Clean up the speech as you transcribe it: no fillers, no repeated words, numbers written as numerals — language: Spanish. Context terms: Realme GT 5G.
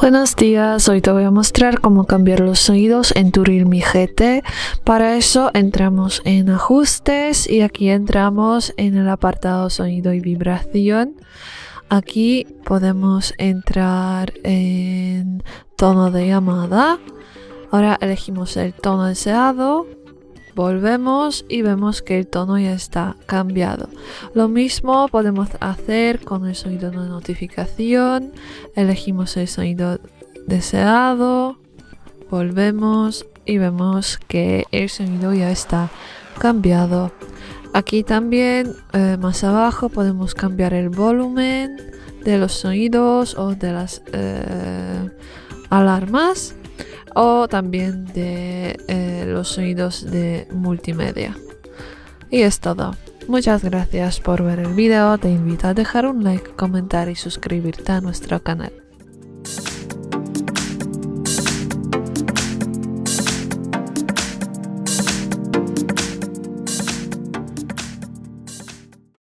Buenos días, hoy te voy a mostrar cómo cambiar los sonidos en tu Realme GT. Para eso entramos en ajustes y aquí entramos en el apartado sonido y vibración. Aquí podemos entrar en tono de llamada. Ahora elegimos el tono deseado. Volvemos y vemos que el tono ya está cambiado. Lo mismo podemos hacer con el sonido de notificación. Elegimos el sonido deseado. Volvemos y vemos que el sonido ya está cambiado. Aquí también más abajo podemos cambiar el volumen de los sonidos o de las alarmas. O también de los sonidos de multimedia. Y es todo. Muchas gracias por ver el video. Te invito a dejar un like, comentar y suscribirte a nuestro canal.